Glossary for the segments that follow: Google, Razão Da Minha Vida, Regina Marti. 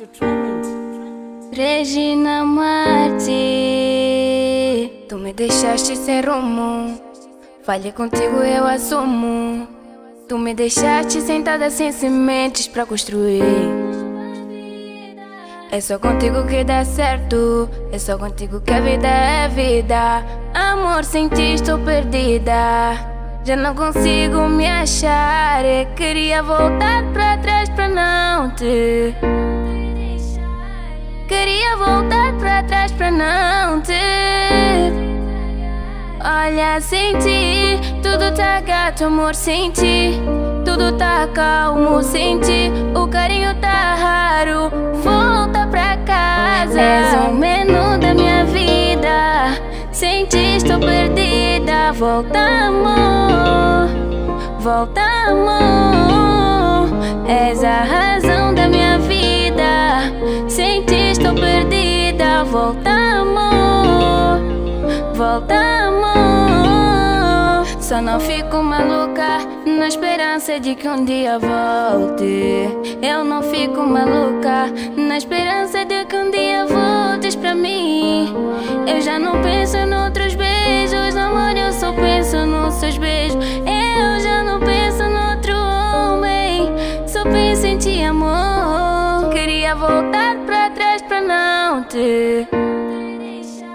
to treatment. Regina Marti, tu me deixaste sem rumo. Falhei contigo, eu assumo. Tu me deixaste sentada sem sementes pra construir. É só contigo que dá certo, é só contigo que a vida é vida. Amor, sem ti estou perdida, já não consigo me achar. Eu queria voltar pra trás pra não te deixar. Queria voltar pra trás pra não te. Olha, sem ti tudo tá gato, amor, sem ti tudo tá calmo, sem ti o carinho tá raro. Volta pra casa, és o menu da minha vida. Sem ti estou perdida. Volta, amor, volta, amor, és a razão da minha vida. Sem ti estou perdida. Volta, amor, volta, amor. Só não fico maluca na esperança de que um dia volte. Eu não fico maluca na esperança de que um dia voltes pra mim. Eu já não penso em outros beijos, amor, eu só penso nos seus beijos. Eu já não penso no outro homem, só penso em ti, amor. Queria voltar pra trás pra não te deixar.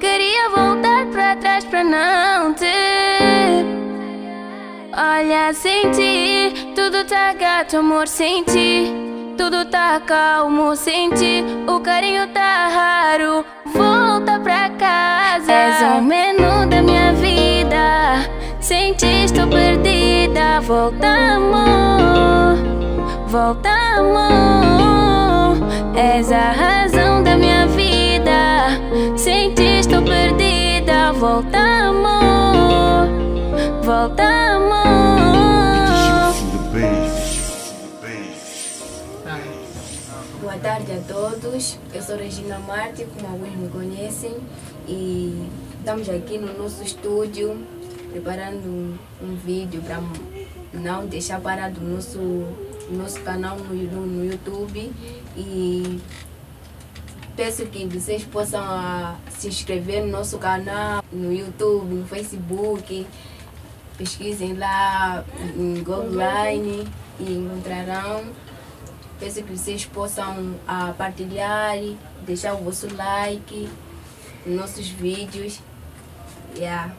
Queria voltar pra trás pra não te. Olha, sem ti tudo tá gato, amor, sem ti tudo tá calmo, sem ti o carinho tá raro. Volta pra casa, és o menu da minha vida. Sem ti estou perdida. Volta, amor, volta, amor, és a razão da minha vida. Sem ti estou perdida. Volta, amor, volta, amor. Boa tarde a todos, eu sou Regina Marti, como alguns me conhecem, e estamos aqui no nosso estúdio preparando um vídeo para não deixar parado o nosso canal no YouTube, e peço que vocês possam se inscrever no nosso canal, no YouTube, no Facebook, pesquisem lá em Google e encontrarão. Peço que vocês possam partilhar, deixar o vosso like nos nossos vídeos. Yeah.